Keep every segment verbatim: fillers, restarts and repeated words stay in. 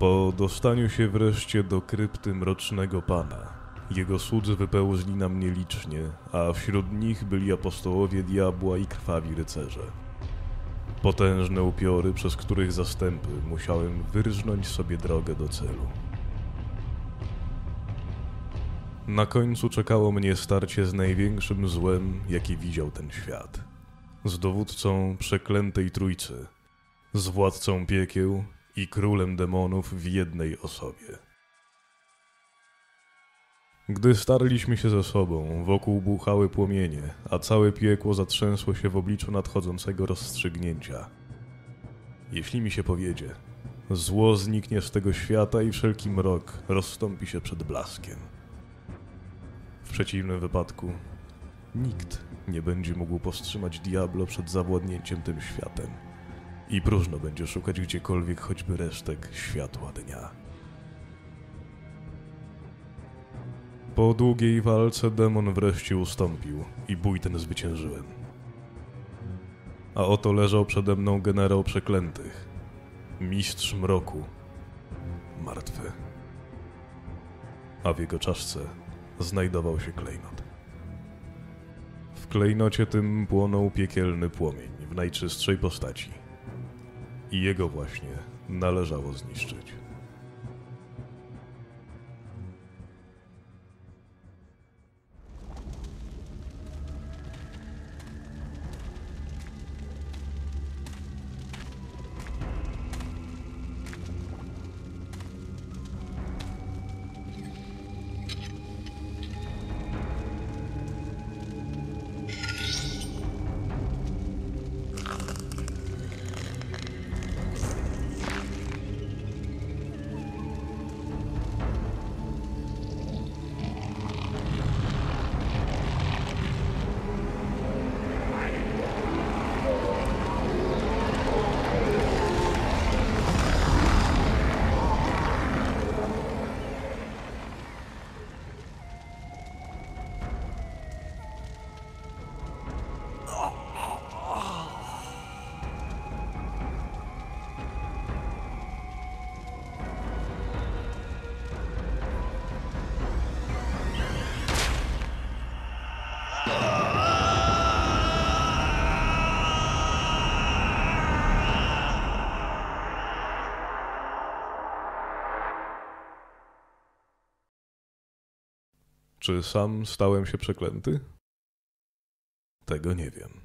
Po dostaniu się wreszcie do krypty Mrocznego Pana, jego słudzy wypełzli na mnie licznie, a wśród nich byli apostołowie diabła i krwawi rycerze. Potężne upiory, przez których zastępy musiałem wyrżnąć sobie drogę do celu. Na końcu czekało mnie starcie z największym złem, jaki widział ten świat. Z dowódcą przeklętej trójcy, z władcą piekieł i królem demonów w jednej osobie. Gdy starliśmy się ze sobą, wokół buchały płomienie, a całe piekło zatrzęsło się w obliczu nadchodzącego rozstrzygnięcia. Jeśli mi się powiedzie, zło zniknie z tego świata i wszelki mrok rozstąpi się przed blaskiem. W przeciwnym wypadku nikt nie będzie mógł powstrzymać Diablo przed zawładnięciem tym światem i próżno będzie szukać gdziekolwiek choćby resztek światła dnia. Po długiej walce demon wreszcie ustąpił i bój ten zwyciężyłem. A oto leżał przede mną generał przeklętych, mistrz mroku, martwy. A w jego czaszce znajdował się klejnot. W klejnocie tym płonął piekielny płomień w najczystszej postaci. I jego właśnie należało zniszczyć. Czy sam stałem się przeklęty? Tego nie wiem.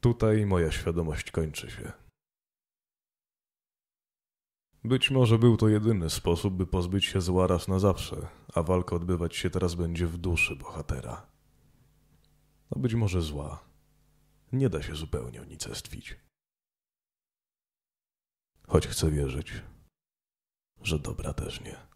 Tutaj moja świadomość kończy się. Być może był to jedyny sposób, by pozbyć się zła raz na zawsze, a walka odbywać się teraz będzie w duszy bohatera. A być może zła nie da się zupełnie unicestwić. Choć chcę wierzyć, że dobra też nie.